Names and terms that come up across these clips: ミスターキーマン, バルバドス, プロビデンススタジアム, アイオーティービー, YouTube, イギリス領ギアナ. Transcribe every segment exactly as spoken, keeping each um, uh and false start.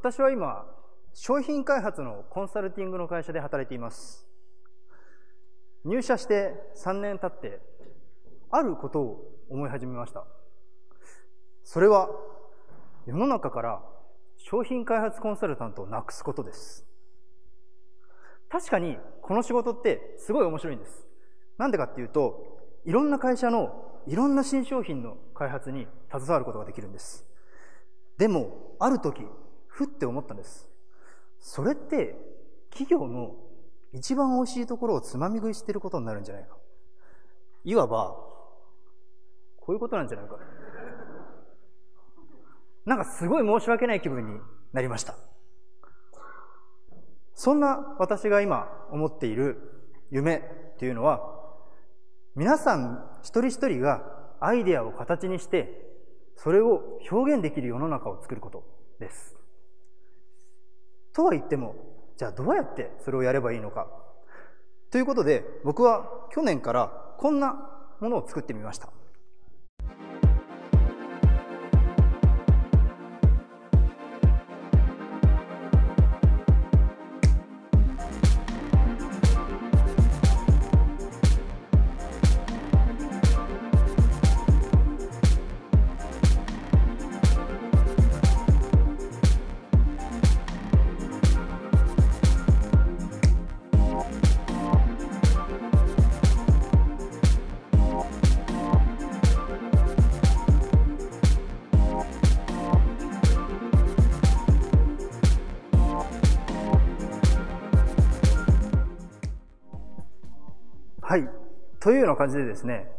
私は今、商品開発のコンサルティングの会社で働いています。入社してさんねん経って、あることを思い始めました。それは、世の中から商品開発コンサルタントをなくすことです。確かに、この仕事ってすごい面白いんです。なんでかっていうと、いろんな会社のいろんな新商品の開発に携わることができるんです。でも、ある時、ふって思ったんです。それって、企業の一番美味しいところをつまみ食いしていることになるんじゃないか。いわば、こういうことなんじゃないか。なんかすごい申し訳ない気分になりました。そんな私が今思っている夢というのは、皆さん一人一人がアイデアを形にして、それを表現できる世の中を作ることです。とは言っても、じゃあどうやってそれをやればいいのか。ということで、僕は去年からこんなものを作ってみました。はい。というような感じでですね、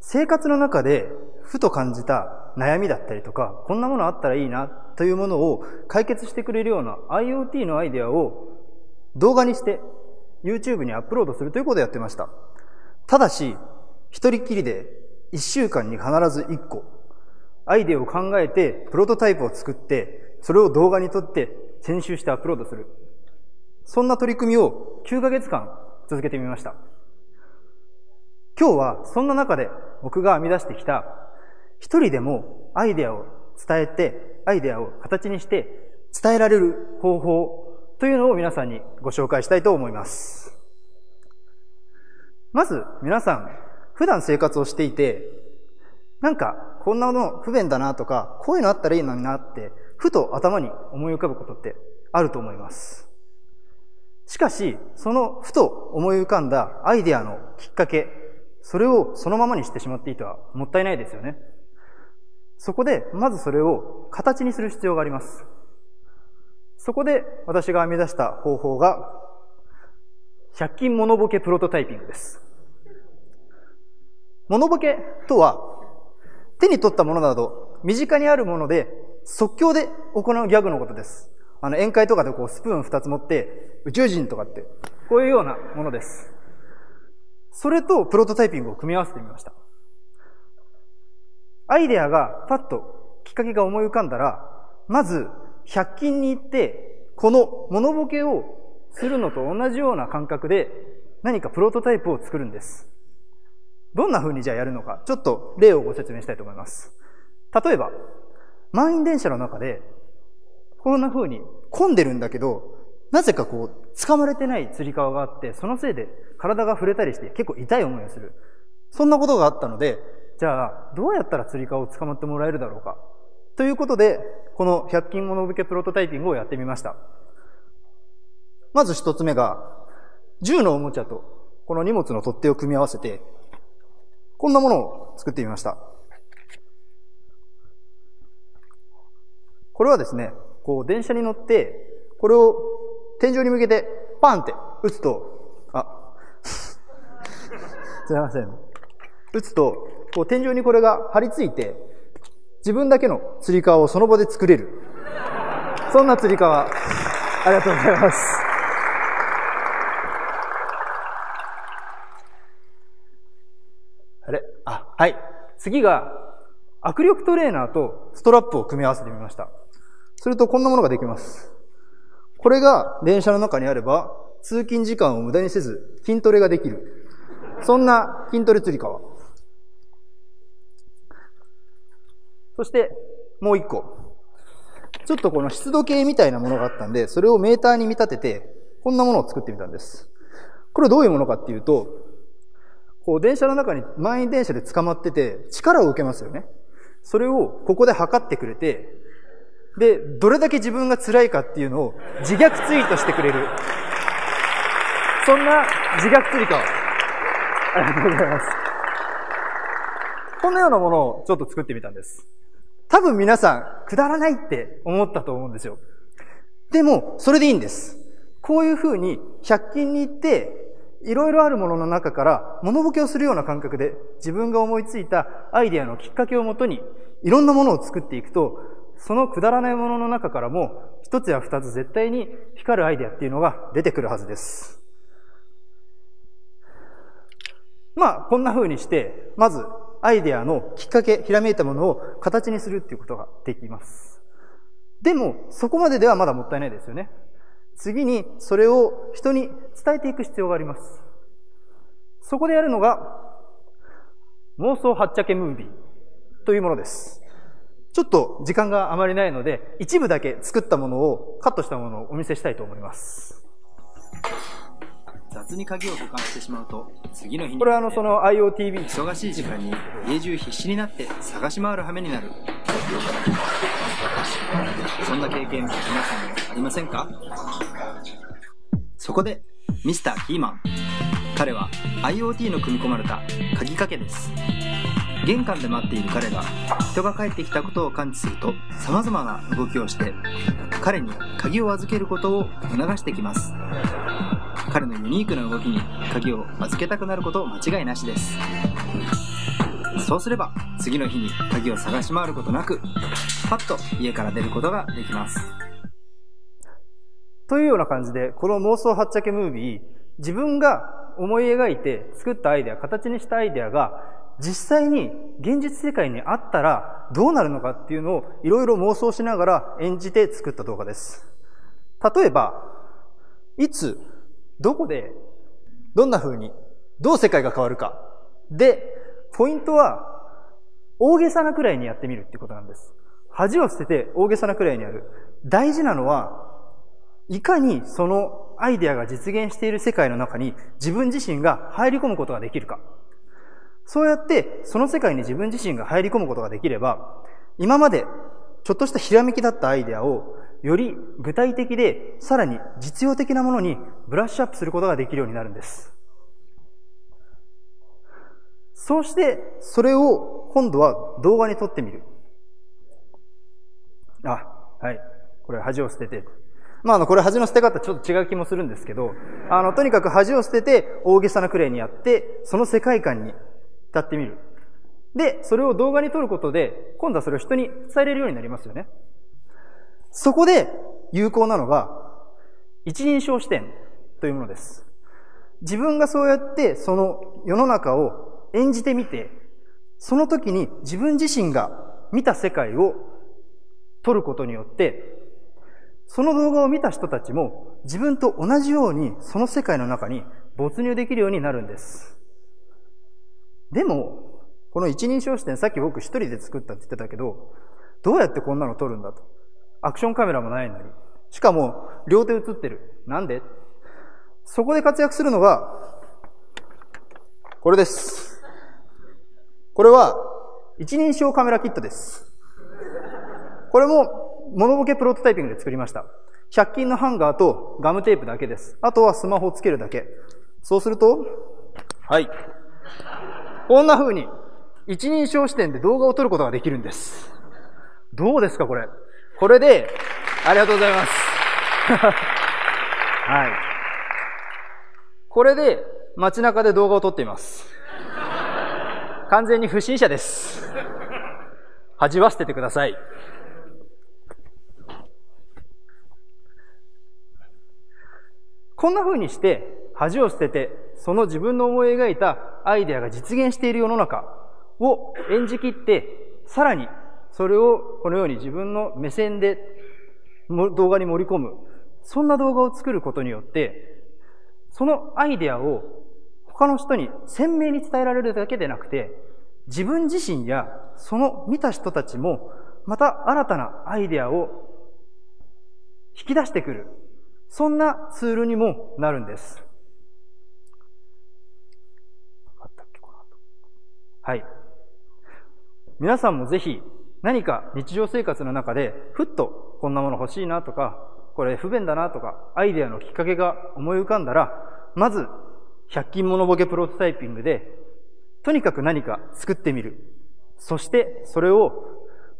生活の中でふと感じた悩みだったりとか、こんなものあったらいいなというものを解決してくれるような アイオーティー のアイデアを動画にして YouTube にアップロードするということをやってました。ただし、一人きりでいっしゅうかんに必ずいっこ、アイデアを考えてプロトタイプを作って、それを動画に撮って編集してアップロードする。そんな取り組みをきゅうかげつかん続けてみました。今日はそんな中で僕が編み出してきた、一人でもアイデアを伝えて、アイデアを形にして伝えられる方法というのを皆さんにご紹介したいと思います。まず皆さん、普段生活をしていて、なんかこんなの不便だなとか、こういうのあったらいいのになって、ふと頭に思い浮かぶことってあると思います。しかし、そのふと思い浮かんだアイデアのきっかけ、それをそのままにしてしまっていてはもったいないですよね。そこで、まずそれを形にする必要があります。そこで、私が編み出した方法が、ひゃく均モノボケプロトタイピングです。モノボケとは、手に取ったものなど、身近にあるもので、即興で行うギャグのことです。あの、宴会とかでこう、スプーンふたつ持って、宇宙人とかって、こういうようなものです。それとプロトタイピングを組み合わせてみました。アイデアがパッときっかけが思い浮かんだら、まずひゃく均に行って、このモノボケをするのと同じような感覚で何かプロトタイプを作るんです。どんな風にじゃあやるのか、ちょっと例をご説明したいと思います。例えば、満員電車の中で、こんな風に混んでるんだけど、なぜかこう、掴まれてない吊り革があって、そのせいで体が触れたりして結構痛い思いをする。そんなことがあったので、じゃあ、どうやったら吊り革を捕まってもらえるだろうか。ということで、このひゃく均モノボケプロトタイピングをやってみました。まず一つ目が、銃のおもちゃと、この荷物の取っ手を組み合わせて、こんなものを作ってみました。これはですね、こう、電車に乗って、これを天井に向けてパンって打つと、あ、すいません。打つと、こう天井にこれが張り付いて、自分だけの吊り革をその場で作れる。そんな吊り革、ありがとうございます。あれ？あ、はい。次が、握力トレーナーとストラップを組み合わせてみました。するとこんなものができます。これが電車の中にあれば、通勤時間を無駄にせず筋トレができる。そんな筋トレ吊り革。そして、もう一個。ちょっとこの湿度計みたいなものがあったんで、それをメーターに見立てて、こんなものを作ってみたんです。これどういうものかっていうと、こう電車の中に満員電車で捕まってて、力を受けますよね。それをここで測ってくれて、で、どれだけ自分が辛いかっていうのを自虐ツイートしてくれる。そんな自虐ツイート。ありがとうございます。こんなようなものをちょっと作ってみたんです。多分皆さん、くだらないって思ったと思うんですよ。でも、それでいいんです。こういうふうに、ひゃく均に行って、いろいろあるものの中から、物ボケをするような感覚で、自分が思いついたアイデアのきっかけをもとに、いろんなものを作っていくと、そのくだらないものの中からも、一つや二つ絶対に光るアイデアっていうのが出てくるはずです。まあ、こんな風にして、まず、アイデアのきっかけ、ひらめいたものを形にするっていうことができます。でも、そこまでではまだもったいないですよね。次に、それを人に伝えていく必要があります。そこでやるのが、妄想はっちゃけムービーというものです。ちょっと時間があまりないので、一部だけ作ったものを、カットしたものをお見せしたいと思います。雑に鍵を保管してしまうと、次の日にこれはあのその アイオーティービー 忙しい時間に家中必死になって探し回る羽目になる。そんな経験皆さんもありませんか？そこでミスターキーマン、彼は アイオーティー の組み込まれた鍵かけです。玄関で待っている彼が人が帰ってきたことを感知すると、さまざまな動きをして彼に鍵を預けることを促してきます。彼のユニークな動きに鍵を預けたくなること間違いなしです。そうすれば次の日に鍵を探し回ることなく、パッと家から出ることができます。というような感じで、この妄想はっちゃけムービー、自分が思い描いて作ったアイデア、形にしたアイデアが実際に現実世界にあったらどうなるのかっていうのをいろいろ妄想しながら演じて作った動画です。例えば、いつどこで、どんな風に、どう世界が変わるか。で、ポイントは、大げさなくらいにやってみるってことなんです。恥を捨てて大げさなくらいにやる。大事なのは、いかにそのアイデアが実現している世界の中に自分自身が入り込むことができるか。そうやって、その世界に自分自身が入り込むことができれば、今までちょっとしたひらめきだったアイデアを、より具体的でさらに実用的なものにブラッシュアップすることができるようになるんです。そうしてそれを今度は動画に撮ってみる。あ、はい、これ恥を捨てて、まああのこれ恥の捨て方ちょっと違う気もするんですけど、あのとにかく恥を捨てて大げさなくらいにやって、その世界観に浸ってみる。で、それを動画に撮ることで今度はそれを人に伝えれるようになりますよね。そこで有効なのが、一人称視点というものです。自分がそうやってその世の中を演じてみて、その時に自分自身が見た世界を撮ることによって、その動画を見た人たちも自分と同じようにその世界の中に没入できるようになるんです。でも、この一人称視点、さっき僕一人で作ったって言ってたけど、どうやってこんなの撮るんだと。アクションカメラもないのに。しかも、両手映ってる。なんで？そこで活躍するのが、これです。これは、一人称カメラキットです。これも、モノボケプロトタイピングで作りました。ひゃく均のハンガーとガムテープだけです。あとはスマホをつけるだけ。そうすると、はい。こんな風に、一人称視点で動画を撮ることができるんです。どうですか、これ。これで、ありがとうございます。はい。これで、街中で動画を撮っています。完全に不審者です。恥は捨ててください。こんな風にして、恥を捨てて、その自分の思い描いたアイデアが実現している世の中を演じきって、さらに、それをこのように自分の目線で動画に盛り込む。そんな動画を作ることによって、そのアイデアを他の人に鮮明に伝えられるだけでなくて、自分自身やその見た人たちもまた新たなアイデアを引き出してくる。そんなツールにもなるんです。あったっけ、この後。はい。皆さんもぜひ何か日常生活の中でふっとこんなもの欲しいなとか、これ不便だなとか、アイデアのきっかけが思い浮かんだら、まずひゃく均モノボケプロトタイピングでとにかく何か作ってみる。そしてそれを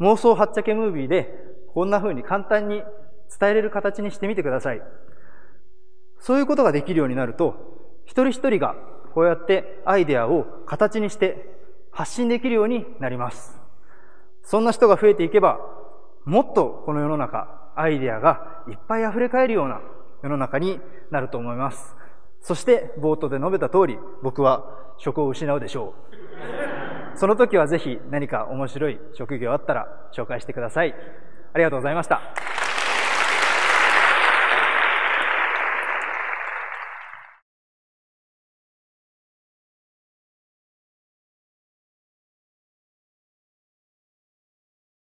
妄想はっちゃけムービーでこんな風に簡単に伝えれる形にしてみてください。そういうことができるようになると、一人一人がこうやってアイデアを形にして発信できるようになります。そんな人が増えていけば、もっとこの世の中、アイデアがいっぱい溢れかえるような世の中になると思います。そして冒頭で述べた通り、僕は職を失うでしょう。その時はぜひ何か面白い職業あったら紹介してください。ありがとうございました。